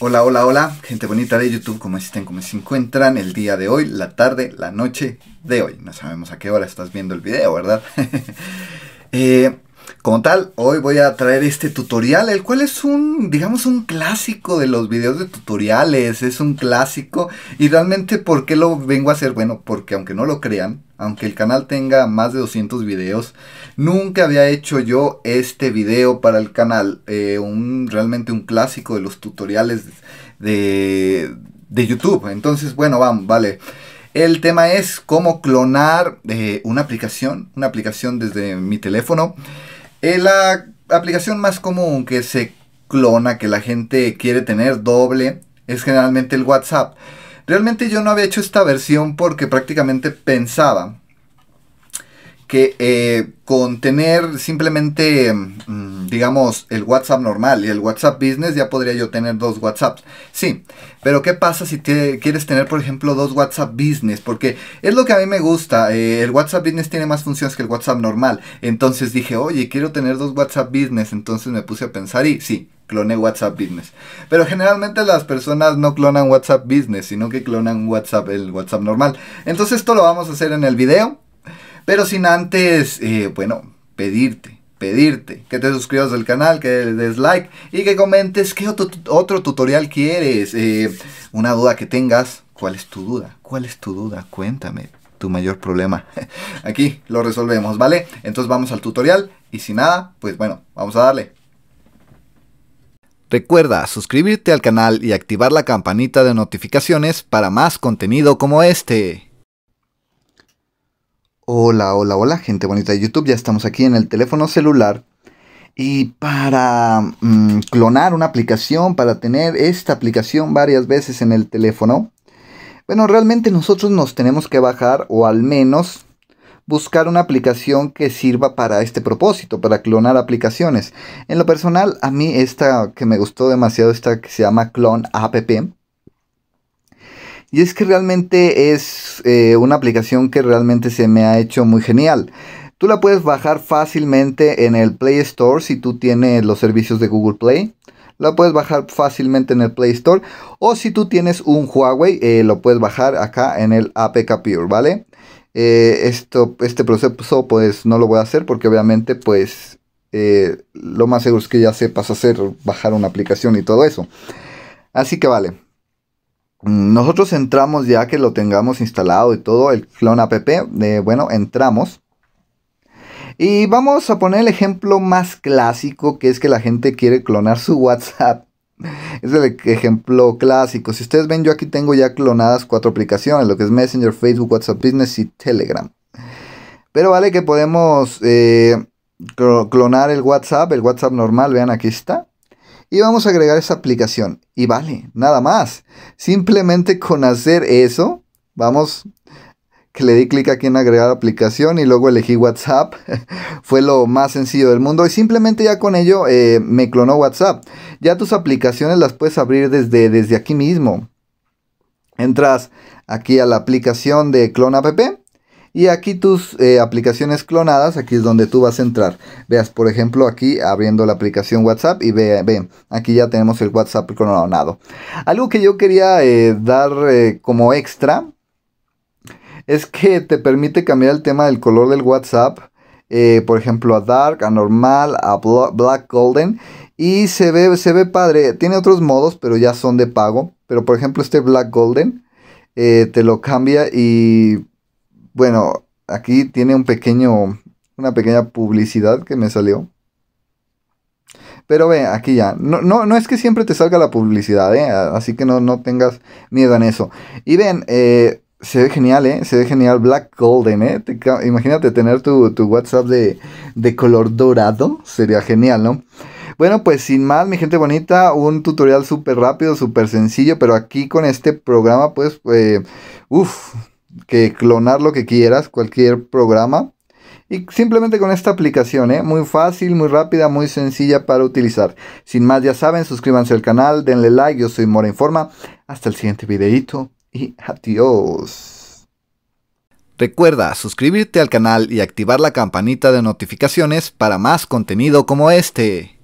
Hola, hola, hola, gente bonita de YouTube, ¿cómo están? ¿Cómo se encuentran el día de hoy, la tarde, la noche de hoy? No sabemos a qué hora estás viendo el video, ¿verdad? Como tal, hoy voy a traer este tutorial, el cual es un, digamos, un clásico de los videos de tutoriales, es un clásico. Y realmente, ¿por qué lo vengo a hacer? Bueno, porque aunque no lo crean, aunque el canal tenga más de 200 videos, nunca había hecho yo este video para el canal, realmente un clásico de los tutoriales de YouTube. Entonces, bueno, vamos, vale. El tema es cómo clonar una aplicación desde mi teléfono. La aplicación más común que se clona, que la gente quiere tener doble, es generalmente el WhatsApp. Realmente yo no había hecho esta versión porque prácticamente pensaba que con tener simplemente, digamos, el WhatsApp normal y el WhatsApp Business, ya podría yo tener dos WhatsApps. Sí, pero ¿qué pasa si quieres tener, por ejemplo, dos WhatsApp Business? Porque es lo que a mí me gusta. El WhatsApp Business tiene más funciones que el WhatsApp normal. Entonces dije, oye, quiero tener dos WhatsApp Business. Entonces me puse a pensar y sí, cloné WhatsApp Business. Pero generalmente las personas no clonan WhatsApp Business, sino que clonan el WhatsApp normal. Entonces esto lo vamos a hacer en el video. Pero sin antes, bueno, pedirte que te suscribas al canal, que le des like y que comentes qué otro tutorial quieres. Una duda que tengas, ¿cuál es tu duda? ¿Cuál es tu duda? Cuéntame tu mayor problema. Aquí lo resolvemos, ¿vale? Entonces vamos al tutorial y sin nada, pues bueno, vamos a darle. Recuerda suscribirte al canal y activar la campanita de notificaciones para más contenido como este. Hola, hola, hola, gente bonita de YouTube. Ya estamos aquí en el teléfono celular. Y para clonar una aplicación, para tener esta aplicación varias veces en el teléfono, bueno, realmente nosotros nos tenemos que bajar o al menos buscar una aplicación que sirva para este propósito, para clonar aplicaciones. En lo personal, a mí esta que me gustó demasiado, esta que se llama Clone App. Y es que realmente es una aplicación que realmente se me ha hecho muy genial. Tú la puedes bajar fácilmente en el Play Store si tú tienes los servicios de Google Play. La puedes bajar fácilmente en el Play Store. O si tú tienes un Huawei, lo puedes bajar acá en el APK Pure, ¿vale? Este proceso pues no lo voy a hacer porque obviamente pues lo más seguro es que ya sepas hacer, bajar una aplicación y todo eso. Así que vale. Nosotros entramos ya que lo tengamos instalado y todo, el Clone App, bueno, entramos. Y vamos a poner el ejemplo más clásico, que es que la gente quiere clonar su WhatsApp. Es el ejemplo clásico. Si ustedes ven, yo aquí tengo ya clonadas 4 aplicaciones, lo que es Messenger, Facebook, WhatsApp Business y Telegram. Pero vale que podemos clonar el WhatsApp normal, vean, aquí está. Y vamos a agregar esa aplicación. Y vale, nada más. Simplemente con hacer eso, vamos, que le di clic aquí en agregar aplicación y luego elegí WhatsApp. Fue lo más sencillo del mundo. Y simplemente ya con ello me clonó WhatsApp. Ya tus aplicaciones las puedes abrir desde aquí mismo. Entras aquí a la aplicación de Clone App. Y aquí tus aplicaciones clonadas, aquí es donde tú vas a entrar. Veas, por ejemplo, aquí abriendo la aplicación WhatsApp y ve, aquí ya tenemos el WhatsApp clonado. Algo que yo quería dar como extra es que te permite cambiar el tema del color del WhatsApp. Por ejemplo, a dark, a normal, a black, golden. Y se ve padre. Tiene otros modos, pero ya son de pago. Pero por ejemplo, este black golden te lo cambia y... Bueno, aquí tiene una pequeña publicidad que me salió. Pero ve, aquí ya. No es que siempre te salga la publicidad, ¿eh? Así que no tengas miedo en eso. Y ven, se ve genial, ¿eh? Se ve genial Black Golden, ¿eh? Imagínate tener tu WhatsApp de color dorado. Sería genial, ¿no? Bueno, pues sin más, mi gente bonita, un tutorial súper rápido, súper sencillo. Pero aquí con este programa, pues, que clonar lo que quieras, cualquier programa, y simplemente con esta aplicación, muy fácil, muy rápida, muy sencilla para utilizar. Sin más, ya saben, suscríbanse al canal, denle like. Yo soy Mora Informa, hasta el siguiente videito y adiós. Recuerda suscribirte al canal y activar la campanita de notificaciones para más contenido como este.